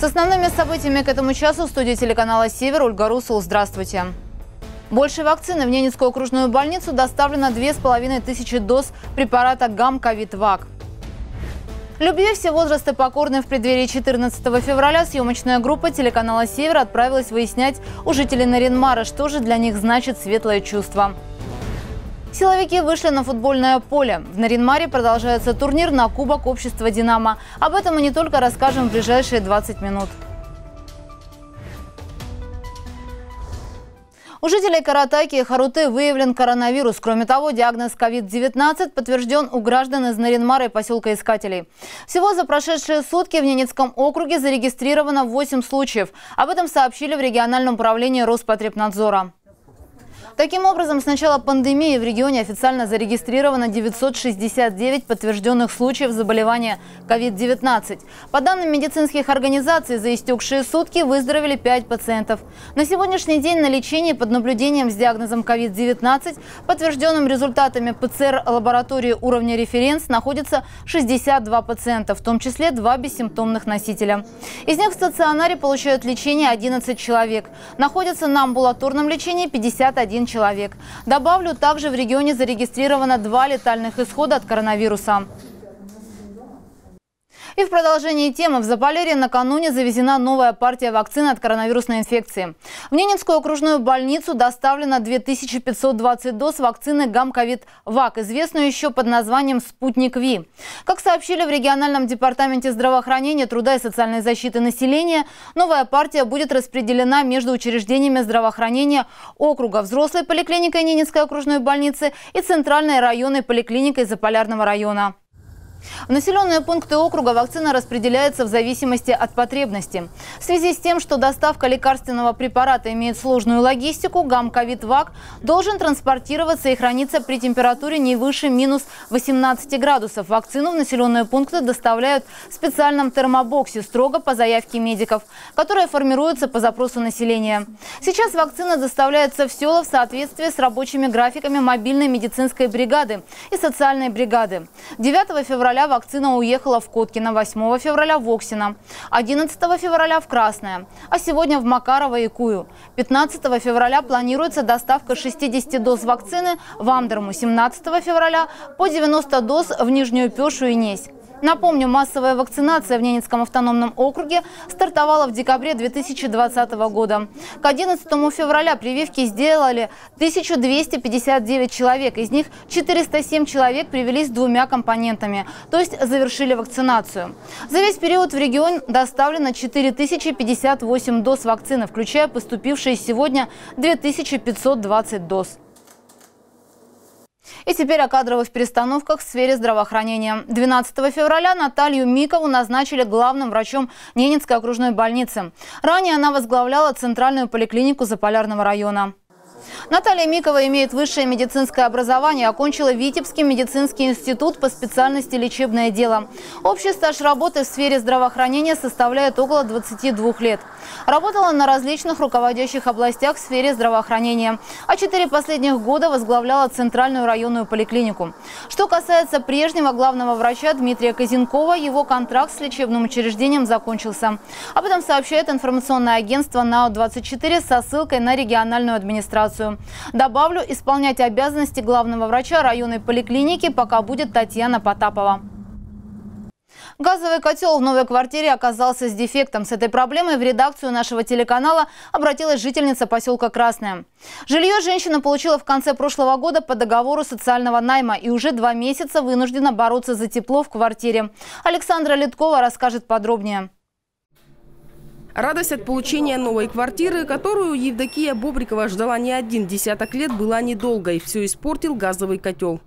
С основными событиями к этому часу в студии телеканала «Север» Ольга Русол. Здравствуйте. Больше вакцины в Ненецкую окружную больницу доставлено 2500 доз препарата «Гам-Ковид-Вак». Любви все возрасты покорны в преддверии 14 февраля съемочная группа телеканала «Север» отправилась выяснять у жителей Нарьян-Мары, что же для них значит светлое чувство. Силовики вышли на футбольное поле. В Нарьян-Маре продолжается турнир на Кубок общества «Динамо». Об этом мы не только расскажем в ближайшие 20 минут. У жителей Каратайки и Харуты выявлен коронавирус. Кроме того, диагноз COVID-19 подтвержден у граждан из Нарьян-Мары и поселка Искателей. Всего за прошедшие сутки в Ненецком округе зарегистрировано 8 случаев. Об этом сообщили в региональном управлении Роспотребнадзора. Таким образом, с начала пандемии в регионе официально зарегистрировано 969 подтвержденных случаев заболевания COVID-19. По данным медицинских организаций, за истекшие сутки выздоровели 5 пациентов. На сегодняшний день на лечении под наблюдением с диагнозом COVID-19, подтвержденным результатами ПЦР лаборатории уровня референс, находится 62 пациента, в том числе 2 бессимптомных носителя. Из них в стационаре получают лечение 11 человек. Находятся на амбулаторном лечении 51 человек. Добавлю, также в регионе зарегистрировано 2 летальных исхода от коронавируса. И в продолжении темы в Заполярье накануне завезена новая партия вакцины от коронавирусной инфекции. В Ненецкую окружную больницу доставлено 2520 доз вакцины «Гам-Ковид-Вак», известную еще под названием «Спутник Ви». Как сообщили в региональном департаменте здравоохранения, труда и социальной защиты населения, новая партия будет распределена между учреждениями здравоохранения округа, взрослой поликлиникой Ненецкой окружной больницы и центральной районной поликлиникой Заполярного района. В населенные пункты округа вакцина распределяется в зависимости от потребности. В связи с тем, что доставка лекарственного препарата имеет сложную логистику, «Гам-Ковид-Вак» должен транспортироваться и храниться при температуре не выше минус 18 градусов. Вакцину в населенные пункты доставляют в специальном термобоксе, строго по заявке медиков, которые формируются по запросу населения. Сейчас вакцина доставляется в села в соответствии с рабочими графиками мобильной медицинской бригады и социальной бригады. 9 февраля вакцина уехала в Коткино, 8 февраля в Оксино, 11 февраля в Красное, а сегодня в Макарова и Кую. 15 февраля планируется доставка 60 доз вакцины в Амдерму, 17 февраля по 90 доз в Нижнюю Пешу и Несь. Напомню, массовая вакцинация в Ненецком автономном округе стартовала в декабре 2020 года. К 11 февраля прививки сделали 1259 человек. Из них 407 человек привились 2 компонентами, то есть завершили вакцинацию. За весь период в регион доставлено 4058 доз вакцины, включая поступившие сегодня 2520 доз. И теперь о кадровых перестановках в сфере здравоохранения. 12 февраля Наталью Микову назначили главным врачом Ненецкой окружной больницы. Ранее она возглавляла центральную поликлинику Заполярного района. Наталья Микова имеет высшее медицинское образование, окончила Витебский медицинский институт по специальности лечебное дело. Общий стаж работы в сфере здравоохранения составляет около 22 лет. Работала на различных руководящих областях в сфере здравоохранения, а 4 последних года возглавляла центральную районную поликлинику. Что касается прежнего главного врача Дмитрия Казенкова, его контракт с лечебным учреждением закончился. Об этом сообщает информационное агентство НАО-24 со ссылкой на региональную администрацию. Добавлю, исполнять обязанности главного врача районной поликлиники пока будет Татьяна Потапова. Газовый котел в новой квартире оказался с дефектом. С этой проблемой в редакцию нашего телеканала обратилась жительница поселка Красное. Жилье женщина получила в конце прошлого года по договору социального найма и уже 2 месяца вынуждена бороться за тепло в квартире. Александра Литкова расскажет подробнее. Радость от получения новой квартиры, которую Евдокия Бобрикова ждала не 1 десяток лет, была недолгой. Все испортил газовый котел.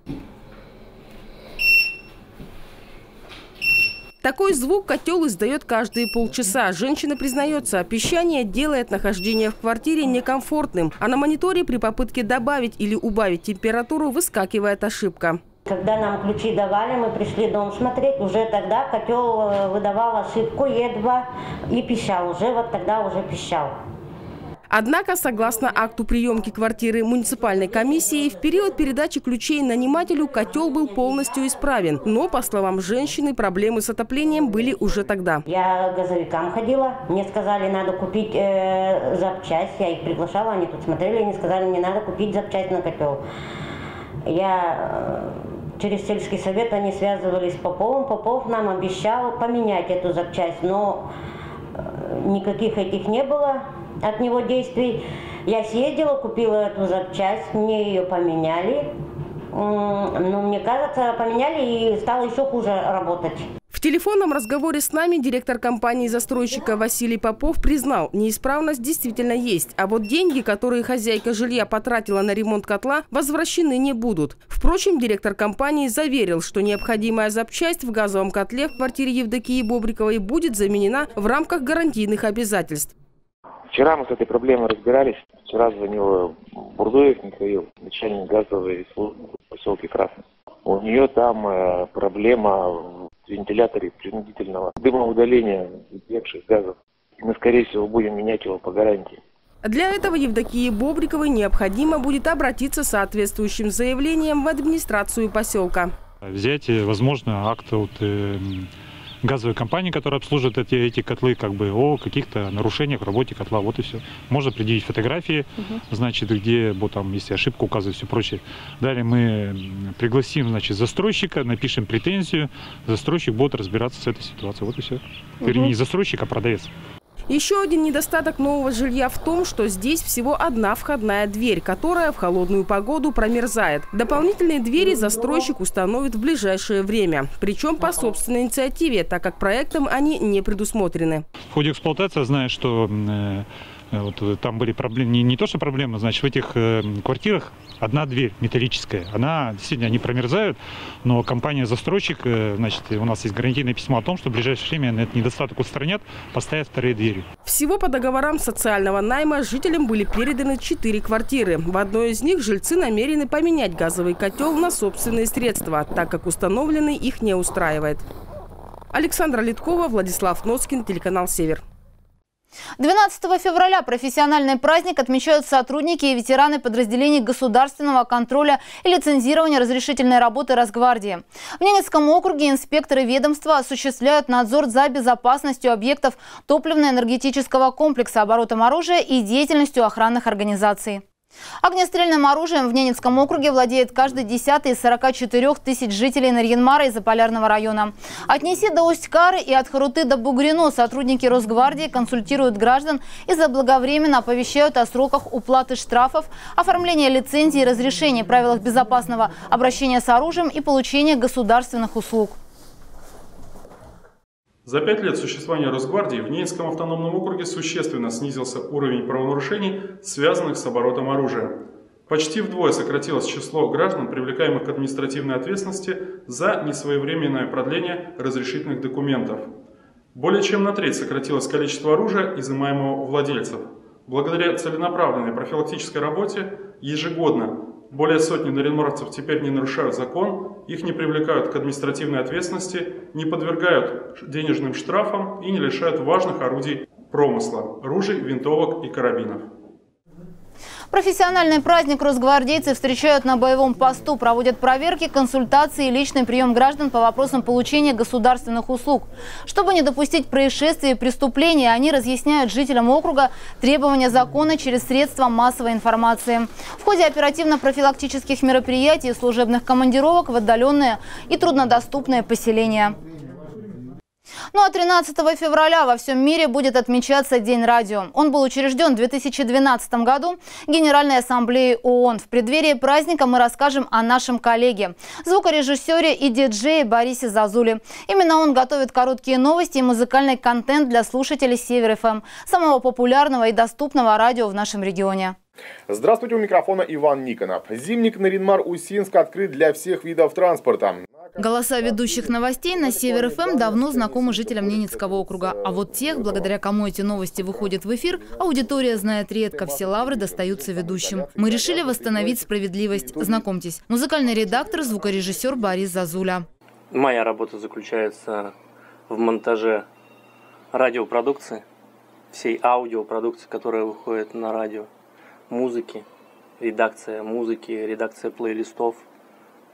Такой звук котел издает каждые полчаса. Женщина признается, опищание делает нахождение в квартире некомфортным. А на мониторе при попытке добавить или убавить температуру выскакивает ошибка. Когда нам ключи давали, мы пришли дом смотреть, уже тогда котел выдавал ошибку едва и пищал. Уже тогда пищал. Однако, согласно акту приемки квартиры муниципальной комиссии, в период передачи ключей нанимателю котел был полностью исправен. Но, по словам женщины, проблемы с отоплением были уже тогда. Я к газовикам ходила, мне сказали, надо купить запчасть. Я их приглашала, они тут смотрели, они сказали, мне надо купить запчасть на котел. Я через сельский совет они связывались с Поповым. Попов нам обещал поменять эту запчасть, но никаких этих не было от него действий. Я съездила, купила эту запчасть, мне ее поменяли. Но мне кажется, поменяли и стало еще хуже работать. В телефонном разговоре с нами директор компании-застройщика Василий Попов признал, неисправность действительно есть. А вот деньги, которые хозяйка жилья потратила на ремонт котла, возвращены не будут. Впрочем, директор компании заверил, что необходимая запчасть в газовом котле в квартире Евдокии Бобриковой будет заменена в рамках гарантийных обязательств. Вчера мы с этой проблемой разбирались. Вчера звонил Бурдуев Михаил, начальник газовой службы в поселке Красное. У нее там проблема в вентиляторе принудительного дымоудаления вытекших газов. Мы, скорее всего, будем менять его по гарантии. Для этого Евдокии Бобриковой необходимо будет обратиться с соответствующим заявлением в администрацию поселка. Взять, возможно, акт от газовой компании, которая обслуживает эти котлы, как бы о каких-то нарушениях в работе котла. Вот и все. Можно предъявить фотографии, значит, где вот там, если ошибку указывать, все прочее. Далее мы пригласим, значит, застройщика, напишем претензию. Застройщик будет разбираться с этой ситуацией. Вот и все. Вернее, не застройщик, а продавец. Еще один недостаток нового жилья в том, что здесь всего одна входная дверь, которая в холодную погоду промерзает. Дополнительные двери застройщик установит в ближайшее время. Причем по собственной инициативе, так как проектом они не предусмотрены. В ходе эксплуатации, зная, что вот там были проблемы, не то что проблемы, значит, в этих квартирах одна дверь металлическая. Она действительно, они промерзают, но компания-застройщик, значит, у нас есть гарантийное письмо о том, что в ближайшее время этот недостаток устранят, поставят вторые двери. Всего по договорам социального найма жителям были переданы 4 квартиры. В одной из них жильцы намерены поменять газовый котел на собственные средства, так как установленный их не устраивает. Александра Литкова, Владислав Носкин, телеканал «Север». 12 февраля профессиональный праздник отмечают сотрудники и ветераны подразделений государственного контроля и лицензирования разрешительной работы Росгвардии. В Ненецком округе инспекторы ведомства осуществляют надзор за безопасностью объектов топливно-энергетического комплекса, оборотом оружия и деятельностью охранных организаций. Огнестрельным оружием в Ненецком округе владеет каждый 10-й из 44 тысяч жителей Нарьян-Мара и Заполярного района. От Неси до Усть-Кары и от Харуты до Бугрино сотрудники Росгвардии консультируют граждан и заблаговременно оповещают о сроках уплаты штрафов, оформления лицензий и разрешений, правилах безопасного обращения с оружием и получения государственных услуг. За 5 лет существования Росгвардии в Ненецком автономном округе существенно снизился уровень правонарушений, связанных с оборотом оружия. Почти вдвое сократилось число граждан, привлекаемых к административной ответственности за несвоевременное продление разрешительных документов. Более чем на треть сократилось количество оружия, изымаемого у владельцев. Благодаря целенаправленной профилактической работе ежегодно более сотни нарьян-маровцев теперь не нарушают закон, их не привлекают к административной ответственности, не подвергают денежным штрафам и не лишают важных орудий промысла – ружей, винтовок и карабинов. Профессиональный праздник росгвардейцы встречают на боевом посту, проводят проверки, консультации и личный прием граждан по вопросам получения государственных услуг. Чтобы не допустить происшествий и преступлений, они разъясняют жителям округа требования закона через средства массовой информации. В ходе оперативно-профилактических мероприятий и служебных командировок в отдаленные и труднодоступные поселения. Ну а 13 февраля во всем мире будет отмечаться День радио. Он был учрежден в 2012 году Генеральной Ассамблеей ООН. В преддверии праздника мы расскажем о нашем коллеге, звукорежиссере и диджее Борисе Зазуле. Именно он готовит короткие новости и музыкальный контент для слушателей «Север-ФМ», самого популярного и доступного радио в нашем регионе. Здравствуйте, у микрофона Иван Никонов. Зимник Нарьян-Мар-Усинск открыт для всех видов транспорта. Голоса ведущих новостей на «Север-ФМ» давно знакомы жителям Ненецкого округа. А вот тех, благодаря кому эти новости выходят в эфир, аудитория знает редко. Все лавры достаются ведущим. Мы решили восстановить справедливость. Знакомьтесь, музыкальный редактор, звукорежиссер Борис Зазуля. Моя работа заключается в монтаже радиопродукции, всей аудиопродукции, которая выходит на радио, музыки, редакция музыки, редакция плейлистов,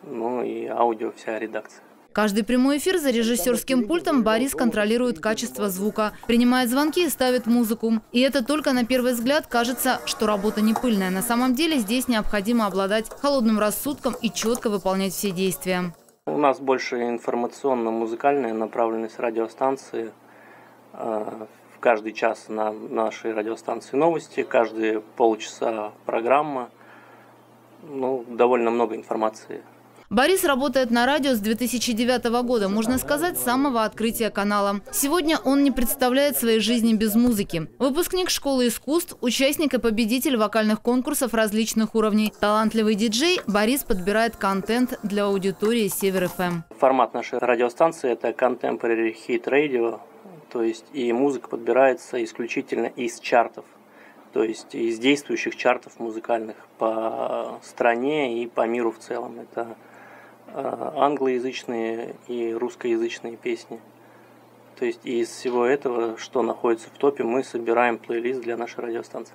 ну и аудио, вся редакция. Каждый прямой эфир за режиссерским пультом Борис контролирует качество звука, принимает звонки и ставит музыку. И это только на первый взгляд кажется, что работа не пыльная. На самом деле здесь необходимо обладать холодным рассудком и четко выполнять все действия. У нас больше информационно-музыкальная направленность радиостанции. В каждый час на нашей радиостанции новости, каждые полчаса программа. Ну, довольно много информации. Борис работает на радио с 2009 года, можно сказать, с самого открытия канала. Сегодня он не представляет своей жизни без музыки. Выпускник школы искусств, участник и победитель вокальных конкурсов различных уровней. Талантливый диджей, Борис подбирает контент для аудитории «Север-ФМ». Формат нашей радиостанции – это Contemporary Hit Radio, то есть и музыка подбирается исключительно из чартов, то есть из действующих чартов музыкальных по стране и по миру в целом. Это англоязычные и русскоязычные песни. То есть из всего этого, что находится в топе, мы собираем плейлист для нашей радиостанции.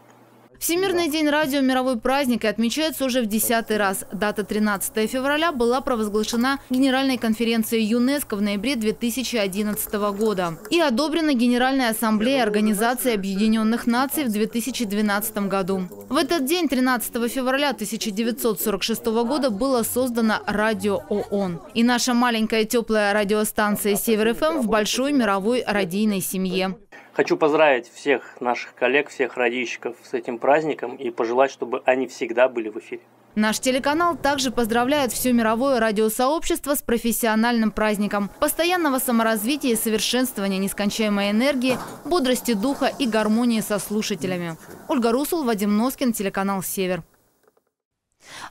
Всемирный день радио – мировой праздник и отмечается уже в 10-й раз. Дата 13 февраля была провозглашена Генеральной конференцией ЮНЕСКО в ноябре 2011 года и одобрена Генеральной ассамблеей Организации Объединенных Наций в 2012 году. В этот день, 13 февраля 1946 года, было создано радио ООН. И наша маленькая теплая радиостанция «Север-ФМ» в большой мировой радийной семье. Хочу поздравить всех наших коллег, всех радищиков с этим праздником и пожелать, чтобы они всегда были в эфире. Наш телеканал также поздравляет все мировое радиосообщество с профессиональным праздником постоянного саморазвития и совершенствования, нескончаемой энергии, бодрости духа и гармонии со слушателями. Ольга Русол, Вадим Носкин, телеканал «Север».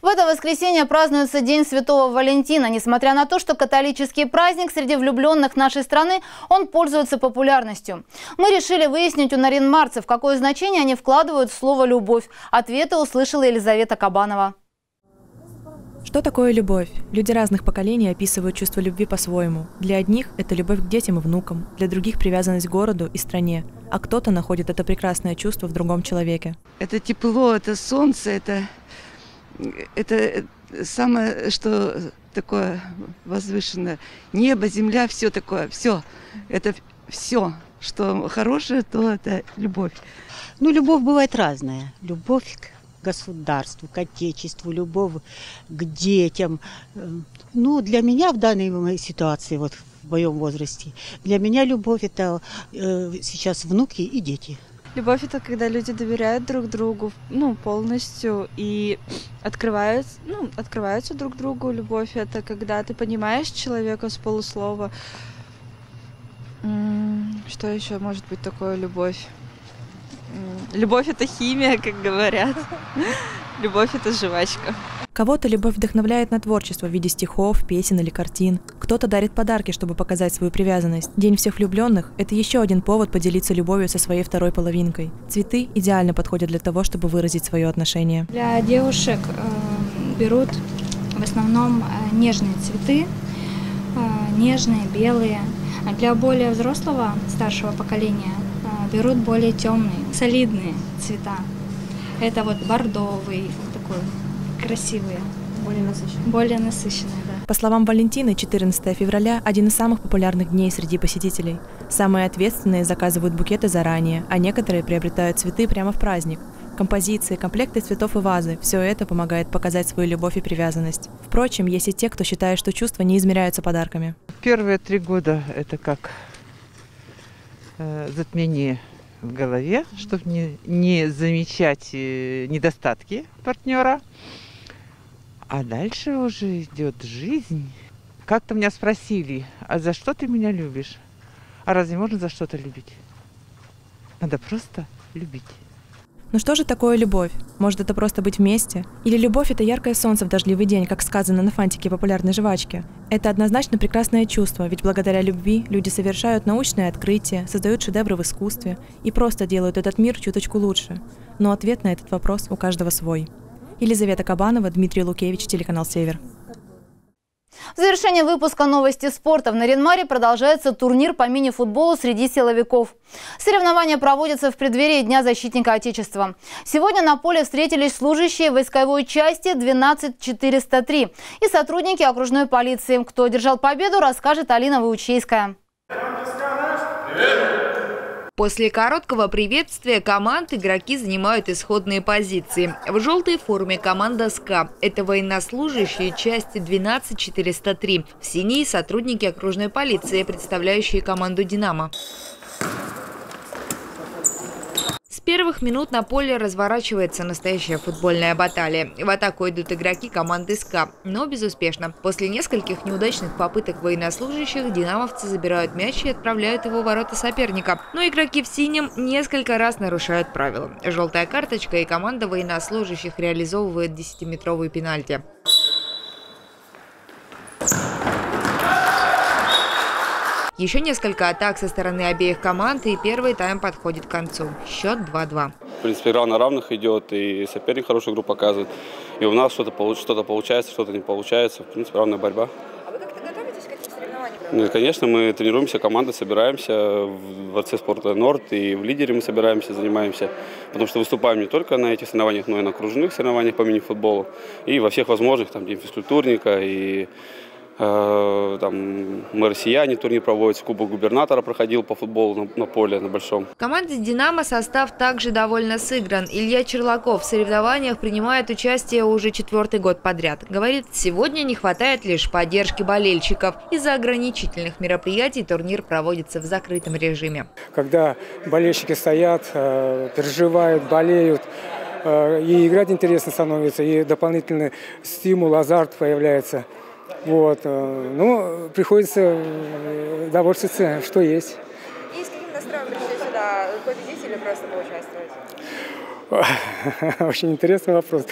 В это воскресенье празднуется День Святого Валентина. Несмотря на то, что католический праздник среди влюбленных нашей страны, он пользуется популярностью. Мы решили выяснить у нарьян-марцев, какое значение они вкладывают в слово «любовь». Ответы услышала Елизавета Кабанова. Что такое любовь? Люди разных поколений описывают чувство любви по-своему. Для одних это любовь к детям и внукам, для других привязанность к городу и стране. А кто-то находит это прекрасное чувство в другом человеке. Это тепло, это солнце, это самое, что такое возвышенное. Небо, земля, все такое, все. Это все, что хорошее, то это любовь. Ну, любовь бывает разная. Любовь к государству, к отечеству, любовь к детям. Ну, для меня в данной моей ситуации, вот в моем возрасте, для меня любовь – это сейчас внуки и дети. Любовь – это когда люди доверяют друг другу, ну, полностью, и открываются друг другу. Любовь – это когда ты понимаешь человека с полуслова. Что еще может быть такое любовь? Любовь – это химия, как говорят. Любовь – это жвачка. Кого-то любовь вдохновляет на творчество в виде стихов, песен или картин. Кто-то дарит подарки, чтобы показать свою привязанность. День всех влюбленных – это еще один повод поделиться любовью со своей второй половинкой. Цветы идеально подходят для того, чтобы выразить свое отношение. Для девушек берут в основном нежные цветы, нежные, белые. А для более взрослого, старшего поколения берут более темные, солидные цвета. Это вот бордовый такой. Красивые, более насыщенные, да. По словам Валентины, 14 февраля – один из самых популярных дней среди посетителей. Самые ответственные заказывают букеты заранее, а некоторые приобретают цветы прямо в праздник. Композиции, комплекты цветов и вазы – все это помогает показать свою любовь и привязанность. Впрочем, есть и те, кто считает, что чувства не измеряются подарками. Первые 3 года – это как затмение в голове, чтобы не замечать недостатки партнера. А дальше уже идет жизнь. Как-то меня спросили, а за что ты меня любишь? А разве можно за что-то любить? Надо просто любить. Ну что же такое любовь? Может, это просто быть вместе? Или любовь – это яркое солнце в дождливый день, как сказано на фантике популярной жвачки? Это однозначно прекрасное чувство, ведь благодаря любви люди совершают научные открытия, создают шедевры в искусстве и просто делают этот мир чуточку лучше. Но ответ на этот вопрос у каждого свой. Елизавета Кабанова, Дмитрий Лукевич, телеканал «Север». В завершении выпуска новости спорта. В Нарьян-Маре продолжается турнир по мини-футболу среди силовиков. Соревнования проводятся в преддверии Дня защитника Отечества. Сегодня на поле встретились служащие войсковой части 12403 и сотрудники окружной полиции. Кто одержал победу, расскажет Алина Выучейская. После короткого приветствия команд игроки занимают исходные позиции. В желтой форме команда СКА. Это военнослужащие части 12403. В синей сотрудники окружной полиции, представляющие команду «Динамо». С первых минут на поле разворачивается настоящая футбольная баталия. В атаку идут игроки команды СКА, но безуспешно. После нескольких неудачных попыток военнослужащих динамовцы забирают мяч и отправляют его в ворота соперника. Но игроки в синем несколько раз нарушают правила. Желтая карточка, и команда военнослужащих реализовывает 10-метровый пенальти. Еще несколько атак со стороны обеих команд, и первый тайм подходит к концу. Счет 2-2. В принципе, игра на равных идет, и соперник хорошую игру показывает. И у нас что-то получается, что-то не получается. В принципе, равная борьба. А вы как-то готовитесь к этим соревнованиям? Ну, конечно, мы тренируемся, команда, собираемся в Дворце спорта «Норд», и в «Лидере» мы собираемся, занимаемся. Потому что выступаем не только на этих соревнованиях, но и на окружных соревнованиях по мини-футболу. И во всех возможных, там, день физкультурника, и... Там мы россияне, турнир проводится, Кубок губернатора проходил по футболу на поле, на большом. В команде «Динамо» состав также довольно сыгран. Илья Черлаков в соревнованиях принимает участие уже 4-й год подряд. Говорит, сегодня не хватает лишь поддержки болельщиков. Из-за ограничительных мероприятий турнир проводится в закрытом режиме. Когда болельщики стоят, переживают, болеют, и играть интересно становится, и дополнительный стимул, азарт появляется. Вот, ну, приходится довольствоваться, что есть. И с каким настроем пришли сюда? Победить или просто поучаствовать? Очень интересный вопрос.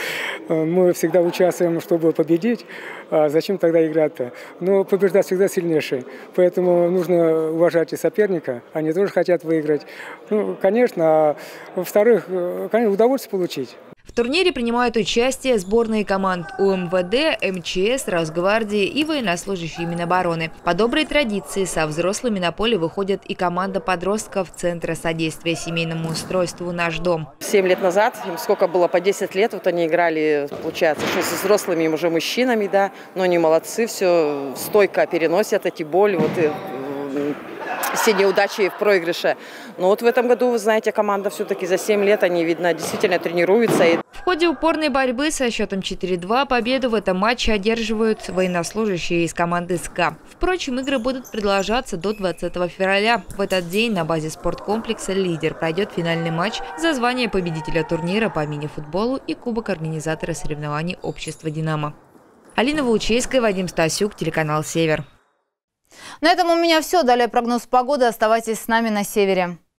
Мы всегда участвуем, чтобы победить. А зачем тогда играть-то? Но побеждать всегда сильнейший. Поэтому нужно уважать и соперника. Они тоже хотят выиграть. Ну, конечно, а во-вторых, конечно, удовольствие получить. В турнире принимают участие сборные команд УМВД, МЧС, Росгвардии и военнослужащие Минобороны. По доброй традиции со взрослыми на поле выходят и команда подростков Центра содействия семейному устройству «Наш дом». 7 лет назад, им сколько было, по 10 лет, вот они играли, получается, что со взрослыми уже мужчинами, да, но они молодцы, все стойко переносят эти боли, вот и... все неудачи в проигрыше. Но вот в этом году, вы знаете, команда все-таки за 7 лет, они, видно, действительно тренируются. В ходе упорной борьбы со счетом 4-2 победу в этом матче одерживают военнослужащие из команды СКА. Впрочем, игры будут продолжаться до 20 февраля. В этот день на базе спорткомплекса «Лидер» пройдет финальный матч за звание победителя турнира по мини-футболу и кубок организатора соревнований общества «Динамо». Алина Выучейская, Вадим Стасюк, телеканал «Север». На этом у меня все. Далее прогноз погоды. Оставайтесь с нами на севере.